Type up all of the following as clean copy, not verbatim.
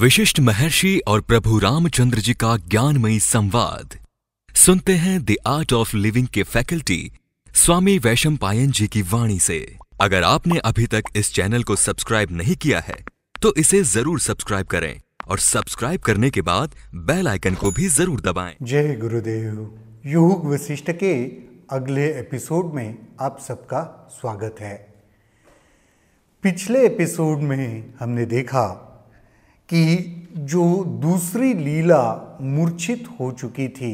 विशिष्ट महर्षि और प्रभु रामचंद्र जी का ज्ञानमयी संवाद सुनते हैं द आर्ट ऑफ लिविंग के फैकल्टी स्वामी वैशंपायन जी की वाणी से। अगर आपने अभी तक इस चैनल को सब्सक्राइब नहीं किया है तो इसे जरूर सब्सक्राइब करें और सब्सक्राइब करने के बाद बेल आइकन को भी जरूर दबाएं। जय गुरुदेव। योग वासिष्ठ के अगले एपिसोड में आप सबका स्वागत है। पिछले एपिसोड में हमने देखा कि जो दूसरी लीला मूर्छित हो चुकी थी,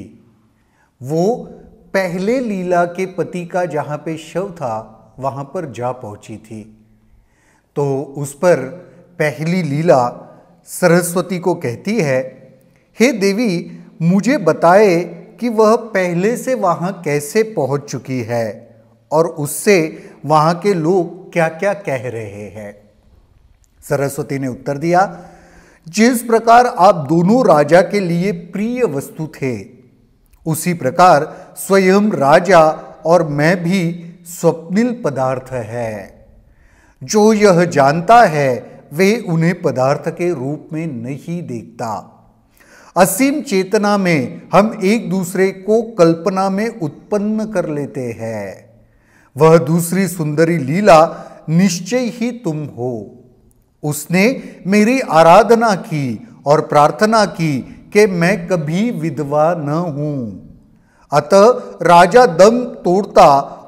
वो पहले लीला के पति का जहाँ पे शव था वहाँ पर जा पहुँची थी। तो उस पर पहली लीला सरस्वती को कहती है, हे देवी मुझे बताए कि वह पहले से वहाँ कैसे पहुँच चुकी है और उससे वहाँ के लोग क्या क्या कह रहे हैं। सरस्वती ने उत्तर दिया, जिस प्रकार आप दोनों राजा के लिए प्रिय वस्तु थे, उसी प्रकार स्वयं राजा और मैं भी स्वप्निल पदार्थ है। जो यह जानता है वे उन्हें पदार्थ के रूप में नहीं देखता। असीम चेतना में हम एक दूसरे को कल्पना में उत्पन्न कर लेते हैं। वह दूसरी सुंदरी लीला निश्चय ही तुम हो। उसने मेरी आराधना की और प्रार्थना की कि मैं कभी विधवा न हूँ। अतः राजा दम तोड़ता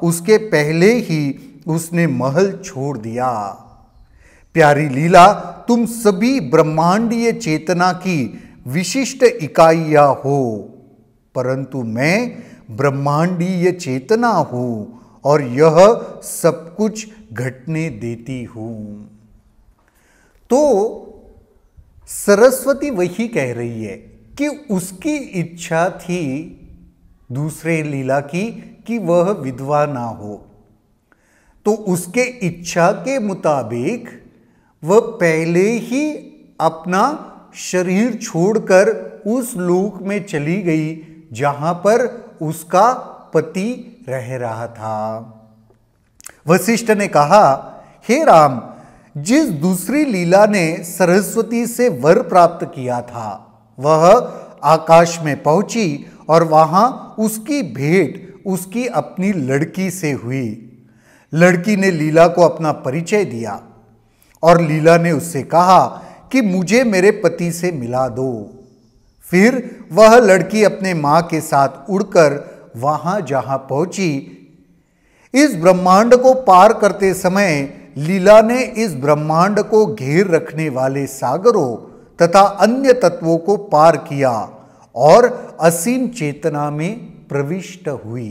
उसके पहले ही उसने महल छोड़ दिया। प्यारी लीला तुम सभी ब्रह्मांडीय चेतना की विशिष्ट इकाइयाँ हो, परंतु मैं ब्रह्मांडीय चेतना हूँ और यह सब कुछ घटने देती हूँ। तो सरस्वती वही कह रही है कि उसकी इच्छा थी दूसरे लीला की कि वह विधवा ना हो। तो उसके इच्छा के मुताबिक वह पहले ही अपना शरीर छोड़कर उस लोक में चली गई जहाँ पर उसका पति रह रहा था। वशिष्ठ ने कहा, हे राम, जिस दूसरी लीला ने सरस्वती से वर प्राप्त किया था, वह आकाश में पहुंची और वहां उसकी भेंट उसकी अपनी लड़की से हुई। लड़की ने लीला को अपना परिचय दिया और लीला ने उससे कहा कि मुझे मेरे पति से मिला दो। फिर वह लड़की अपने माँ के साथ उड़कर वहां जहां पहुंची, इस ब्रह्मांड को पार करते समय लीला ने इस ब्रह्मांड को घेर रखने वाले सागरों तथा अन्य तत्वों को पार किया और असीम चेतना में प्रविष्ट हुई।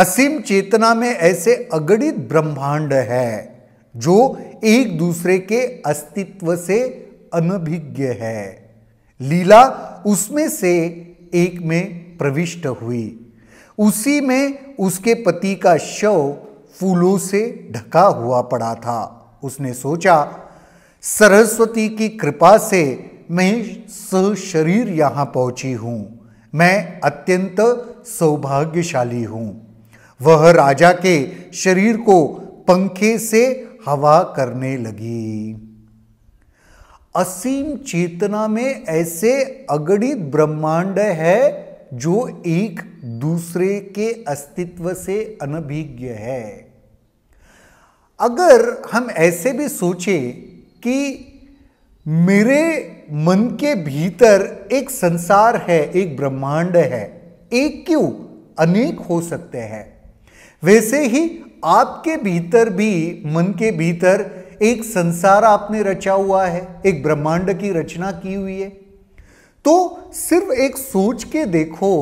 असीम चेतना में ऐसे अगणित ब्रह्मांड है जो एक दूसरे के अस्तित्व से अनभिज्ञ है। लीला उसमें से एक में प्रविष्ट हुई। उसी में उसके पति का शव फूलों से ढका हुआ पड़ा था। उसने सोचा, सरस्वती की कृपा से मैं सशरीर यहाँ पहुँची हूँ। मैं अत्यंत सौभाग्यशाली हूँ। वह राजा के शरीर को पंखे से हवा करने लगी। असीम चेतना में ऐसे अगणित ब्रह्मांड है जो एक दूसरे के अस्तित्व से अनभिज्ञ है। अगर हम ऐसे भी सोचें कि मेरे मन के भीतर एक संसार है, एक ब्रह्मांड है, एक क्यों अनेक हो सकते हैं, वैसे ही आपके भीतर भी मन के भीतर एक संसार आपने रचा हुआ है, एक ब्रह्मांड की रचना की हुई है। तो सिर्फ एक सोच के देखो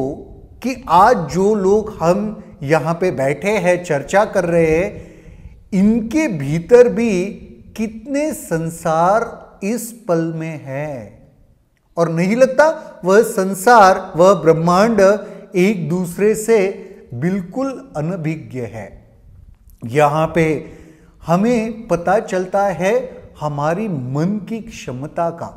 कि आज जो लोग हम यहाँ पे बैठे हैं, चर्चा कर रहे हैं, इनके भीतर भी कितने संसार इस पल में है। और नहीं लगता वह संसार, वह ब्रह्मांड एक दूसरे से बिल्कुल अनभिज्ञ है। यहाँ पे हमें पता चलता है हमारी मन की क्षमता का।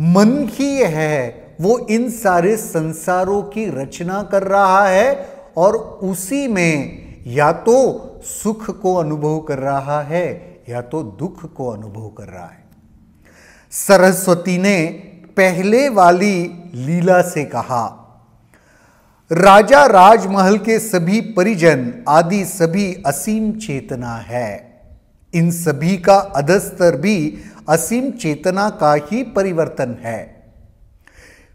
मन ही है वो इन सारे संसारों की रचना कर रहा है और उसी में या तो सुख को अनुभव कर रहा है या तो दुख को अनुभव कर रहा है। सरस्वती ने पहले वाली लीला से कहा, राजा राजमहल के सभी परिजन आदि सभी असीम चेतना है। इन सभी का अधस्तर भी असीम चेतना का ही परिवर्तन है।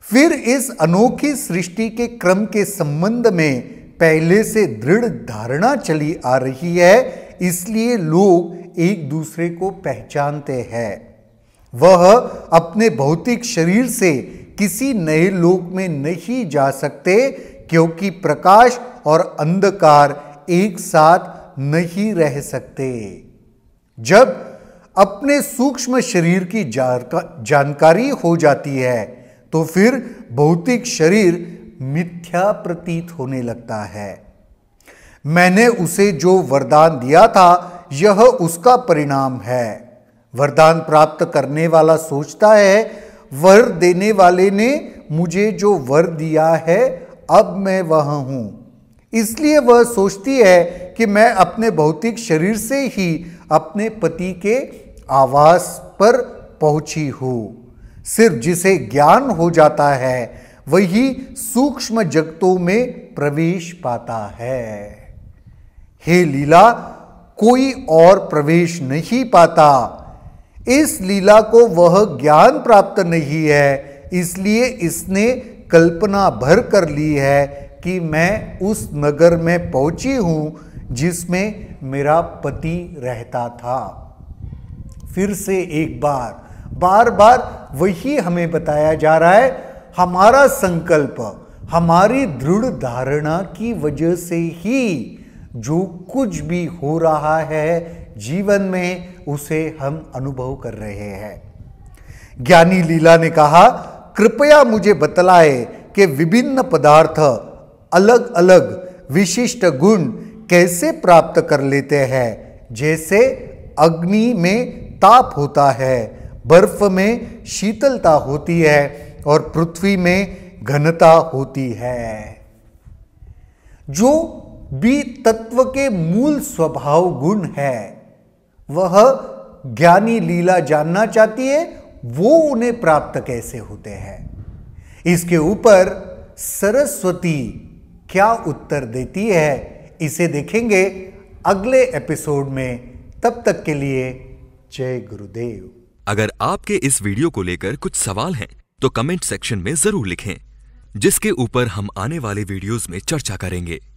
फिर इस अनोखी सृष्टि के क्रम के संबंध में पहले से दृढ़ धारणा चली आ रही है, इसलिए लोग एक दूसरे को पहचानते हैं। वह अपने भौतिक शरीर से किसी नए लोक में नहीं जा सकते, क्योंकि प्रकाश और अंधकार एक साथ नहीं रह सकते। जब अपने सूक्ष्म शरीर की जानकारी हो जाती है तो फिर भौतिक शरीर मिथ्या प्रतीत होने लगता है। मैंने उसे जो वरदान दिया था यह उसका परिणाम है। वरदान प्राप्त करने वाला सोचता है, वर देने वाले ने मुझे जो वर दिया है अब मैं वह हूँ। इसलिए वह सोचती है कि मैं अपने भौतिक शरीर से ही अपने पति के आवास पर पहुँची हूँ। सिर्फ जिसे ज्ञान हो जाता है वही सूक्ष्म जगतों में प्रवेश पाता है। हे लीला, कोई और प्रवेश नहीं पाता। इस लीला को वह ज्ञान प्राप्त नहीं है, इसलिए इसने कल्पना भर कर ली है कि मैं उस नगर में पहुंची हूं जिसमें मेरा पति रहता था। फिर से एक बार वही हमें बताया जा रहा है। हमारा संकल्प, हमारी दृढ़ धारणा की वजह से ही जो कुछ भी हो रहा है जीवन में उसे हम अनुभव कर रहे हैं। ज्ञानी लीला ने कहा, कृपया मुझे बतलाए कि विभिन्न पदार्थ अलग अलग विशिष्ट गुण कैसे प्राप्त कर लेते हैं। जैसे अग्नि में ताप होता है, बर्फ में शीतलता होती है और पृथ्वी में घनता होती है। जो भी तत्व के मूल स्वभाव गुण है वह ज्ञानी लीला जानना चाहती है, वो उन्हें प्राप्त कैसे होते हैं। इसके ऊपर सरस्वती क्या उत्तर देती है, इसे देखेंगे अगले एपिसोड में। तब तक के लिए जय गुरुदेव। अगर आपके इस वीडियो को लेकर कुछ सवाल हैं तो कमेंट सेक्शन में जरूर लिखें, जिसके ऊपर हम आने वाले वीडियोस में चर्चा करेंगे।